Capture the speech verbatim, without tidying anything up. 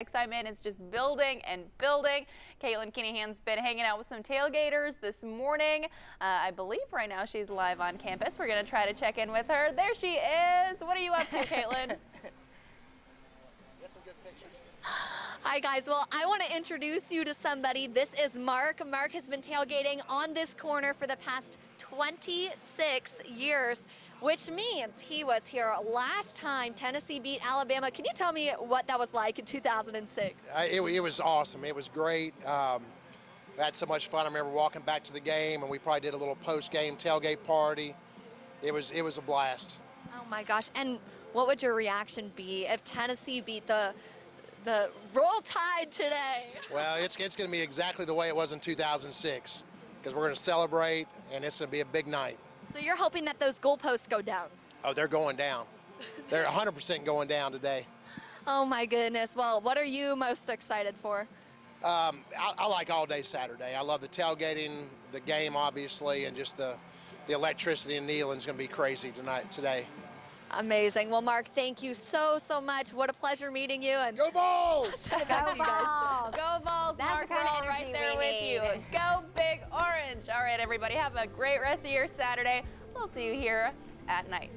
Excitement is just building and building. Caitlin Kinahan's been hanging out with some tailgaters this morning. Uh, I believe right now she's live on campus. We're going to try to check in with her. There she is. What are you up to, Caitlin? Get some good pictures. Hi guys, well I want to introduce you to somebody. This is Mark. Mark has been tailgating on this corner for the past twenty-six years. Which means he was here last time Tennessee beat Alabama. Can you tell me what that was like in two thousand six? Uh, it, it was awesome. It was great. Um, we had so much fun. I remember walking back to the game, and we probably did a little post-game tailgate party. It was it was a blast. Oh my gosh! And what would your reaction be if Tennessee beat the the Roll Tide today? Well, it's it's going to be exactly the way it was in two thousand six, because we're going to celebrate, and it's going to be a big night. So you're hoping that those goalposts go down? Oh, they're going down. They're one hundred percent going down today. Oh, my goodness. Well, what are you most excited for? Um, I, I like all day Saturday. I love the tailgating, the game, obviously, and just the, the electricity in Neyland's going to be crazy tonight, today. Amazing. Well, Mark, thank you so, so much. What a pleasure meeting you. And go Vols! Go Vols! Go Vols! Mark, we're all right there with you. Go Big Orange! All right, everybody, have a great rest of your Saturday. We'll see you here at night.